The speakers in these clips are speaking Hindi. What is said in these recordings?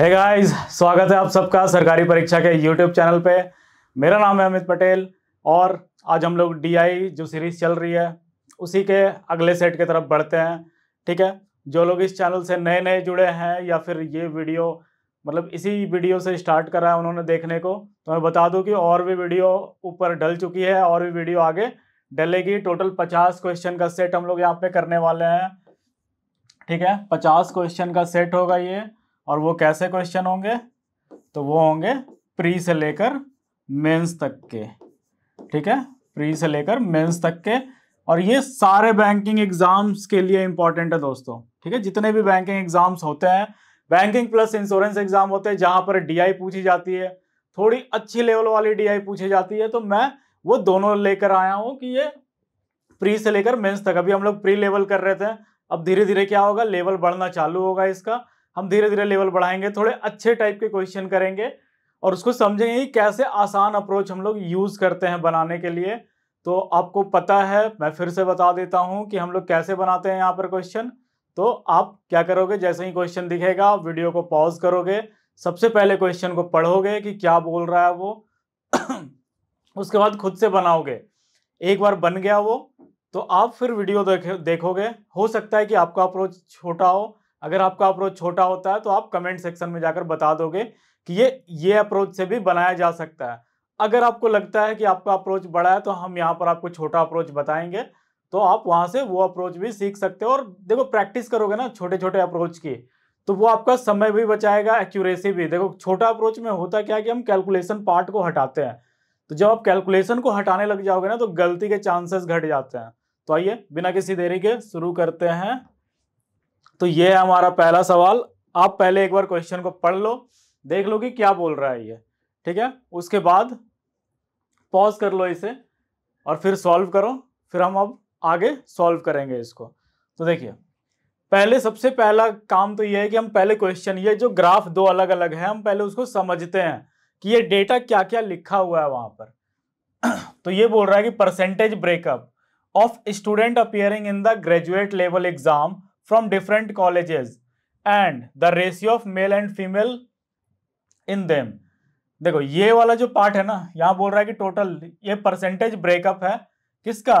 हे गाइस, स्वागत है आप सबका सरकारी परीक्षा के YouTube चैनल पे। मेरा नाम है अमित पटेल और आज हम लोग DI जो सीरीज़ चल रही है उसी के अगले सेट की तरफ बढ़ते हैं। ठीक है, जो लोग इस चैनल से नए नए जुड़े हैं या फिर ये वीडियो मतलब इसी वीडियो से स्टार्ट करा है उन्होंने देखने को, तो मैं बता दूं कि और भी वीडियो ऊपर डल चुकी है और भी वीडियो आगे डलेगी। टोटल 50 क्वेश्चन का सेट हम लोग यहाँ पे करने वाले हैं। ठीक है, 50 क्वेश्चन का सेट होगा ये, और वो कैसे क्वेश्चन होंगे तो वो होंगे प्री से लेकर मेंस तक के। ठीक है, प्री से लेकर मेंस तक के, और ये सारे बैंकिंग एग्जाम्स के लिए इंपॉर्टेंट है दोस्तों। ठीक है, जितने भी बैंकिंग एग्जाम्स होते हैं, बैंकिंग प्लस इंश्योरेंस एग्जाम होते हैं जहां पर DI पूछी जाती है, थोड़ी अच्छी लेवल वाली DI पूछी जाती है। तो मैं वो दोनों लेकर आया हूँ कि ये प्री से लेकर मेंस तक। अभी हम लोग प्री लेवल कर रहे थे, अब धीरे धीरे क्या होगा, लेवल बढ़ना चालू होगा इसका। हम धीरे धीरे लेवल बढ़ाएंगे, थोड़े अच्छे टाइप के क्वेश्चन करेंगे और उसको समझेंगे कैसे आसान अप्रोच हम लोग यूज़ करते हैं बनाने के लिए। तो आपको पता है, मैं फिर से बता देता हूं कि हम लोग कैसे बनाते हैं यहाँ पर क्वेश्चन। तो आप क्या करोगे, जैसे ही क्वेश्चन दिखेगा आप वीडियो को पॉज करोगे, सबसे पहले क्वेश्चन को पढ़ोगे कि क्या बोल रहा है वो उसके बाद खुद से बनाओगे। एक बार बन गया वो तो आप फिर वीडियो देखोगे। हो सकता है कि आपका अप्रोच छोटा हो। अगर आपका अप्रोच छोटा होता है तो आप कमेंट सेक्शन में जाकर बता दोगे कि ये अप्रोच से भी बनाया जा सकता है। अगर आपको लगता है कि आपका अप्रोच बड़ा है तो हम यहाँ पर आपको छोटा अप्रोच बताएंगे, तो आप वहाँ से वो अप्रोच भी सीख सकते हो। और देखो, प्रैक्टिस करोगे ना छोटे छोटे अप्रोच की, तो वो आपका समय भी बचाएगा, एक्यूरेसी भी। देखो, छोटा अप्रोच में होता क्या है कि हम कैलकुलेशन पार्ट को हटाते हैं, तो जब आप कैलकुलेशन को हटाने लग जाओगे ना तो गलती के चांसेस घट जाते हैं। तो आइए बिना किसी देरी के शुरू करते हैं। तो ये है हमारा पहला सवाल। आप पहले एक बार क्वेश्चन को पढ़ लो, देख लो कि क्या बोल रहा है ये। ठीक है, उसके बाद पॉज कर लो इसे और फिर सॉल्व करो। फिर हम अब आगे सॉल्व करेंगे इसको। तो देखिए, पहले सबसे पहला काम तो ये है कि हम पहले क्वेश्चन, ये जो ग्राफ दो अलग अलग है, हम पहले उसको समझते हैं कि ये डेटा क्या क्या लिखा हुआ है वहां पर। तो ये बोल रहा है कि percentage breakup of student appearing in the graduate level exam from different colleges and the ratio of male and female in them। देखो, ये वाला जो पार्ट है ना, यहाँ बोल रहा है कि टोटल ये परसेंटेज ब्रेकअप है किसका,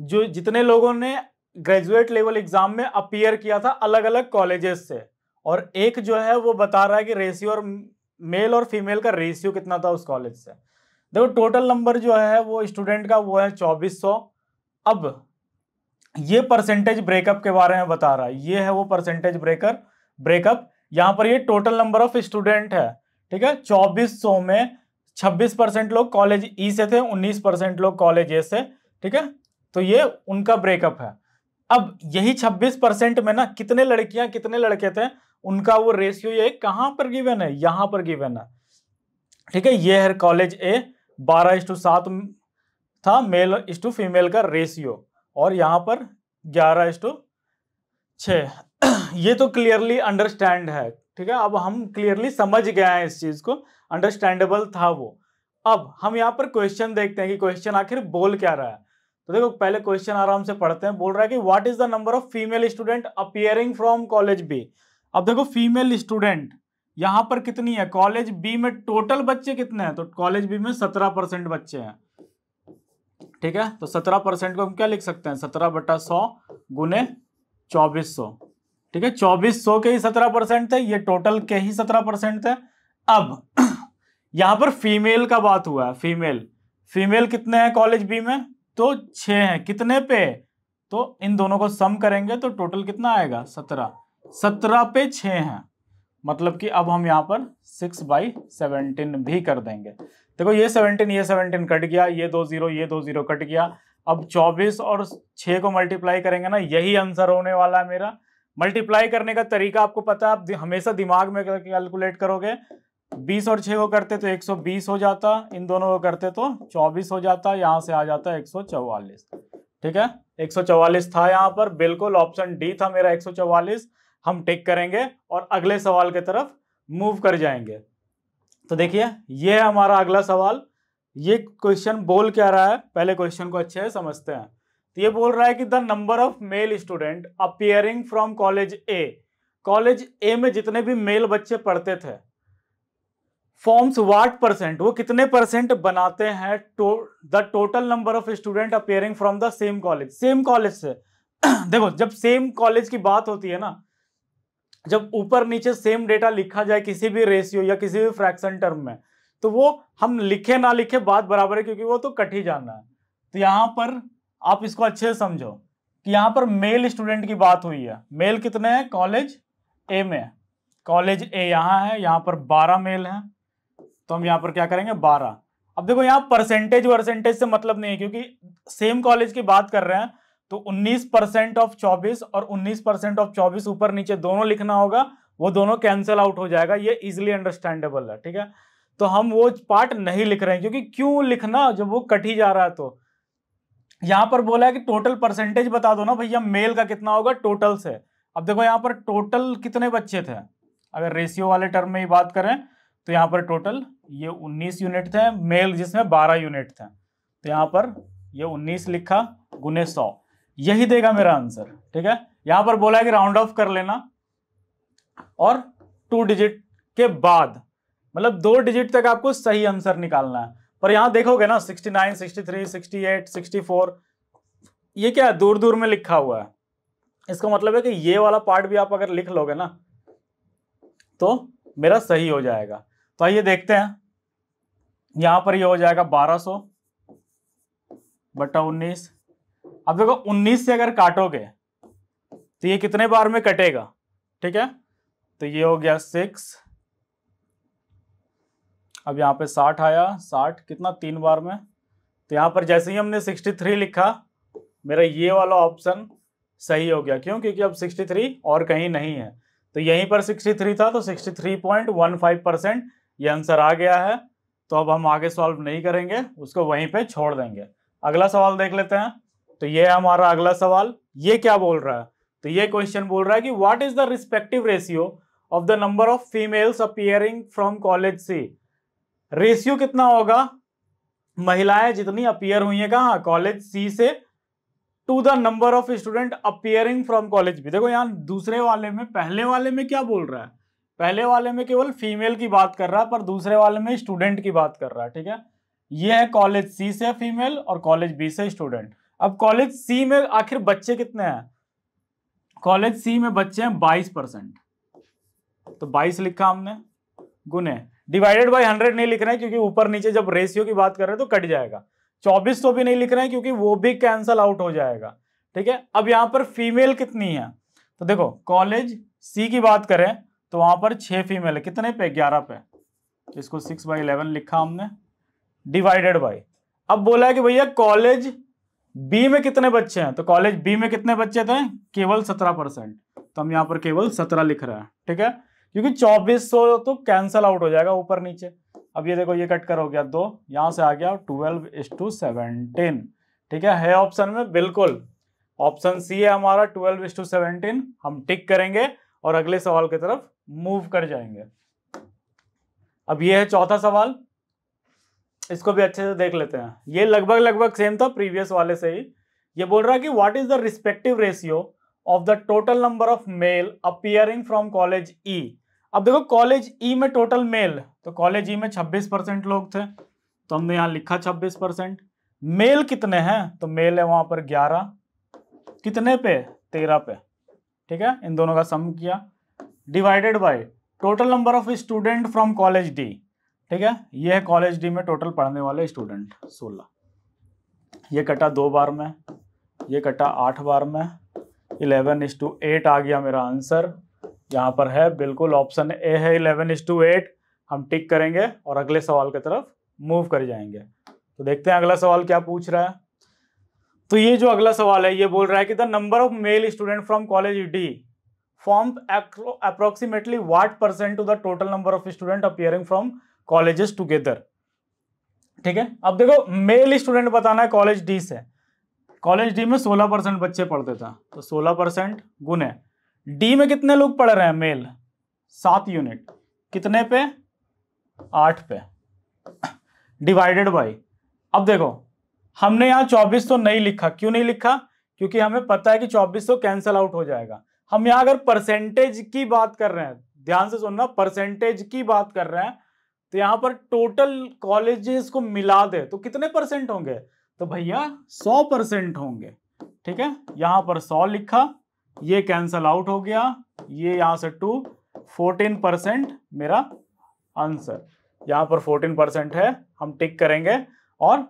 जो जितने लोगों ने ग्रेजुएट लेवल एग्जाम में अपीयर किया था अलग अलग कॉलेजेस से। और एक जो है वो बता रहा है कि रेशियो और मेल और फीमेल का रेशियो कितना था उस कॉलेज से। देखो, टोटल नंबर जो है वो स्टूडेंट का वो है 2400। अब ये परसेंटेज ब्रेकअप के बारे में बता रहा है, ये है वो परसेंटेज ब्रेकअप। यहाँ पर ये टोटल नंबर ऑफ स्टूडेंट है। ठीक है, 2400 में 26% लोग कॉलेज ई से थे, 19% लोग कॉलेज ए से। ठीक है, तो ये उनका ब्रेकअप है। अब यही 26% में ना कितने लड़कियां कितने लड़के थे, उनका वो रेशियो ये कहाँ पर गिवन है, यहाँ पर गिवन है। ठीक है, ये है कॉलेज ए, 12:7 था मेल इस टू फीमेल का रेशियो, और यहाँ पर 11:6। ये तो क्लियरली अंडरस्टैंड है। ठीक है, अब हम क्लियरली समझ गए हैं इस चीज़ को, अंडरस्टैंडेबल था वो। अब हम यहाँ पर क्वेश्चन देखते हैं कि क्वेश्चन आखिर बोल क्या रहा है। तो देखो, पहले क्वेश्चन आराम से पढ़ते हैं। बोल रहा है कि what is the number of female student appearing from college B. अब देखो, फीमेल स्टूडेंट यहाँ पर कितनी है, कॉलेज बी में टोटल बच्चे कितने हैं, तो कॉलेज बी में 17% बच्चे हैं। ठीक है, तो 17% को हम क्या लिख सकते हैं, 17/100 × 2400। ठीक है, 2400 के ही 17% थे, ये टोटल के ही 17% थे। अब यहाँ पर फीमेल का बात हुआ है, फीमेल कितने हैं कॉलेज बी में, तो 6 हैं। कितने पे, तो इन दोनों को सम करेंगे तो टोटल कितना आएगा, 17 पे 6 हैं। मतलब कि अब हम यहाँ पर 6/17 भी कर देंगे। देखो, ये 17 कट गया, ये 2 0 कट गया। अब 24 और 6 को मल्टीप्लाई करेंगे ना, यही आंसर होने वाला है मेरा। मल्टीप्लाई करने का तरीका आपको पता है, आप हमेशा दिमाग में कैलकुलेट करोगे। 20 और 6 को करते तो 120 हो जाता, इन दोनों को करते तो 24 हो जाता, यहाँ से आ जाता 144। ठीक है, 144 था यहाँ पर, बिल्कुल ऑप्शन डी था मेरा 144। हम टिक करेंगे और अगले सवाल की तरफ मूव कर जाएंगे। तो देखिए, ये है हमारा अगला सवाल। ये क्वेश्चन बोल क्या रहा है, पहले क्वेश्चन को अच्छे से समझते हैं। तो ये बोल रहा है कि the number of male student appearing from college A college A में जितने भी मेल बच्चे पढ़ते थे, फॉर्म्स वाट परसेंट, वो कितने परसेंट बनाते हैं the total number of student appearing from the same college से। देखो जब सेम कॉलेज की बात होती है ना, जब ऊपर नीचे सेम डेटा लिखा जाए किसी भी रेशियो या किसी भी फ्रैक्शन टर्म में, तो वो हम लिखे ना लिखे बात बराबर है, क्योंकि वो तो कट ही जाना है। तो यहाँ पर आप इसको अच्छे से समझो कि यहाँ पर मेल स्टूडेंट की बात हुई है। मेल कितने हैं कॉलेज ए में? कॉलेज ए यहाँ है, यहाँ पर 12 मेल हैं, तो हम यहाँ पर क्या करेंगे 12। अब देखो यहाँ परसेंटेज वर्सेंटेज से मतलब नहीं है, क्योंकि सेम कॉलेज की बात कर रहे हैं, तो 19% ऑफ 24 और 19% ऑफ 24 ऊपर नीचे दोनों लिखना होगा, वो दोनों कैंसिल आउट हो जाएगा। ये इजिली अंडरस्टैंडेबल है, ठीक है। तो हम वो पार्ट नहीं लिख रहे हैं, क्योंकि क्यों लिखना जब वो कट ही जा रहा है। तो यहाँ पर बोला है कि टोटल परसेंटेज बता दो ना भैया, मेल का कितना होगा टोटल से। अब देखो यहाँ पर टोटल कितने बच्चे थे, अगर रेशियो वाले टर्म में ही बात करें तो यहाँ पर टोटल ये 19 यूनिट थे मेल, जिसमें 12 यूनिट थे। तो यहाँ पर ये 19 लिखा गुने 100, यही देगा मेरा आंसर, ठीक है। यहाँ पर बोला है कि राउंड ऑफ कर लेना और 2 डिजिट के बाद, मतलब 2 डिजिट तक आपको सही आंसर निकालना है। पर यहाँ देखोगे ना 69, 63, 68, 64, ये क्या है दूर दूर में लिखा हुआ है। इसका मतलब है कि ये वाला पार्ट भी आप अगर लिख लोगे ना तो मेरा सही हो जाएगा। तो आइए देखते हैं, यहाँ पर ये हो जाएगा 1200 बटा 19। अब देखो 19 से अगर काटोगे तो ये कितने बार में कटेगा, ठीक है। तो ये हो गया 6, अब यहाँ पे 60 आया, 60 कितना 3 बार में। तो यहाँ पर जैसे ही हमने 63 लिखा, मेरा ये वाला ऑप्शन सही हो गया। क्यों? क्योंकि अब 63 और कहीं नहीं है, तो यहीं पर 63 था, तो 63.15% ये आंसर आ गया है। तो अब हम आगे सॉल्व नहीं करेंगे, उसको वहीं पे छोड़ देंगे। अगला सवाल देख लेते हैं। तो ये है हमारा अगला सवाल। ये क्या बोल रहा है? तो ये क्वेश्चन बोल रहा है कि what is the respective ratio of the number of females appearing from college C. Ratio कितना होगा महिलाएं जितनी अपीयर हुई है कहाँ कॉलेज सी से, to the number of student appearing from college B. देखो यहाँ दूसरे वाले में, पहले वाले में क्या बोल रहा है, पहले वाले में केवल फीमेल की बात कर रहा है, पर दूसरे वाले में स्टूडेंट की बात कर रहा है, ठीक है। ये है कॉलेज सी से फीमेल और कॉलेज बी से स्टूडेंट। अब कॉलेज सी में आखिर बच्चे कितने हैं? कॉलेज सी में बच्चे हैं 22%, तो 22 लिखा हमने गुने डिवाइडेड बाय 100 नहीं लिख रहे हैं, क्योंकि ऊपर नीचे जब रेशियो की बात कर रहे हैं तो कट जाएगा। 24 तो भी नहीं लिख रहे हैं, क्योंकि वो भी कैंसल आउट हो जाएगा, ठीक है। अब यहाँ पर फीमेल कितनी है? तो देखो कॉलेज सी की बात करें तो वहां पर 6 फीमेल है, कितने पे 11 पे, इसको 6/11 लिखा हमने डिवाइडेड बाय। अब बोला है कि भैया कॉलेज बी में कितने बच्चे हैं, तो कॉलेज बी में कितने बच्चे थे केवल 17%, तो हम यहाँ पर केवल 17 लिख रहे हैं, ठीक है, क्योंकि 2400 तो कैंसल आउट हो जाएगा ऊपर नीचे। अब ये देखो ये कट कर हो गया 2, यहाँ से आ गया 12:17, ठीक है ऑप्शन में बिल्कुल ऑप्शन सी है हमारा 12:17। हम टिक करेंगे और अगले सवाल की तरफ मूव कर जाएंगे। अब ये है चौथा सवाल, इसको भी अच्छे से देख लेते हैं। ये लगभग सेम था प्रीवियस वाले से ही। ये बोल रहा है कि what is the respective ratio of the total number of male appearing from college E. अब देखो कॉलेज ई में टोटल मेल, तो कॉलेज ई में 26% लोग थे, तो हमने यहाँ लिखा 26%। मेल कितने हैं? तो मेल है वहां पर 11, कितने पे 13 पे, ठीक है। इन दोनों का सम किया divided by total number of student from college D, ठीक है। ये है कॉलेज डी में टोटल पढ़ने वाले स्टूडेंट 16, ये कटा 2 बार में, ये कटा 8 बार में। 11:8 आ गया मेरा आंसर, यहाँ पर है बिल्कुल ऑप्शन ए है 11:8। हम टिक करेंगे और अगले सवाल की तरफ मूव कर जाएंगे। तो देखते हैं अगला सवाल क्या पूछ रहा है। तो ये जो अगला सवाल है ये बोल रहा है कि the number of male student from college D form approximately what percent to the total number of student appearing from colleges together, ठीक है। अब देखो मेल स्टूडेंट बताना है कॉलेज डी से। कॉलेज डी में 16% बच्चे पढ़ते थे, तो 16% गुने डी में कितने लोग पढ़ रहे हैं मेल 7 यूनिट, कितने पे 8 पे डिवाइडेड बाय। अब देखो हमने यहाँ 2400 नहीं लिखा, क्यों नहीं लिखा? क्योंकि हमें पता है कि 2400 कैंसल आउट हो जाएगा। हम यहाँ अगर परसेंटेज की बात कर रहे हैं, ध्यान से सुनना, परसेंटेज की बात कर रहे हैं, तो यहाँ पर टोटल कॉलेजेस को मिला दे तो कितने परसेंट होंगे? तो भैया 100% होंगे। ठीक है, यहाँ पर 100 लिखा, ये कैंसल आउट हो गया, ये यहाँ से 2, 14% मेरा आंसर, यहाँ पर 14% है, हम टिक करेंगे और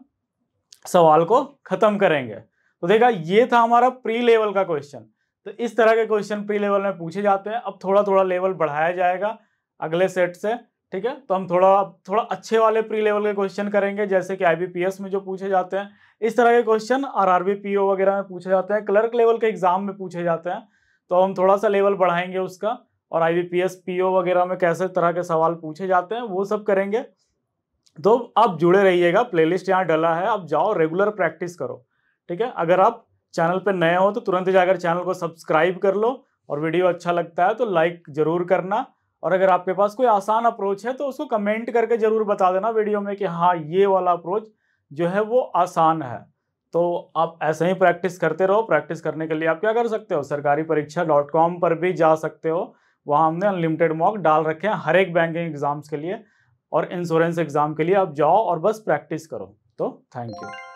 सवाल को खत्म करेंगे। तो देखा, ये था हमारा प्री लेवल का क्वेश्चन। तो इस तरह के क्वेश्चन प्री लेवल में पूछे जाते हैं। अब थोड़ा थोड़ा लेवल बढ़ाया जाएगा अगले सेट से। ठीक है, तो हम थोड़ा अच्छे वाले प्री लेवल के क्वेश्चन करेंगे, जैसे कि IBPS में जो पूछे जाते हैं इस तरह के क्वेश्चन, RRB PO वगैरह में पूछे जाते हैं, क्लर्क लेवल के एग्जाम में पूछे जाते हैं। तो हम थोड़ा सा लेवल बढ़ाएंगे उसका, और IBPS PO वगैरह में कैसे तरह के सवाल पूछे जाते हैं वो सब करेंगे। तो आप जुड़े रहिएगा, प्लेलिस्ट यहाँ डला है, आप जाओ रेगुलर प्रैक्टिस करो। ठीक है, अगर आप चैनल पर नए हो तो तुरंत जाकर चैनल को सब्सक्राइब कर लो, और वीडियो अच्छा लगता है तो लाइक जरूर करना, और अगर आपके पास कोई आसान अप्रोच है तो उसको कमेंट करके जरूर बता देना वीडियो में कि हाँ ये वाला अप्रोच जो है वो आसान है। तो आप ऐसे ही प्रैक्टिस करते रहो। प्रैक्टिस करने के लिए आप क्या कर सकते हो, सरकारीपरीक्षा.com पर भी जा सकते हो, वहाँ हमने अनलिमिटेड मॉक डाल रखे हैं हर एक बैंकिंग एग्जाम्स के लिए और इंश्योरेंस एग्जाम के लिए। आप जाओ और बस प्रैक्टिस करो। तो थैंक यू।